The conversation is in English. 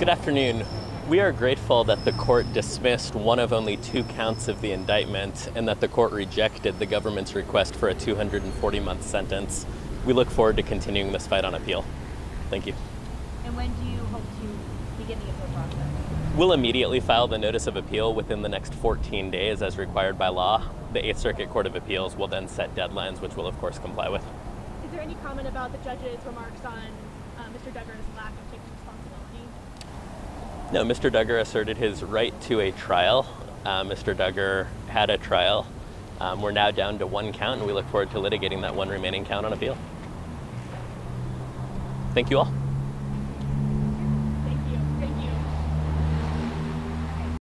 Good afternoon. We are grateful that the court dismissed one of only two counts of the indictment and that the court rejected the government's request for a 240-month sentence. We look forward to continuing this fight on appeal. Thank you. And when do you hope to begin the appeal process? We'll immediately file the notice of appeal within the next 14 days as required by law. The Eighth Circuit Court of Appeals will then set deadlines, which we'll of course comply with. Is there any comment about the judge's remarks on Mr. Duggar's lack of taking responsibility? No, Mr. Duggar asserted his right to a trial. Mr. Duggar had a trial. We're now down to one count, and we look forward to litigating that one remaining count on appeal. Thank you all.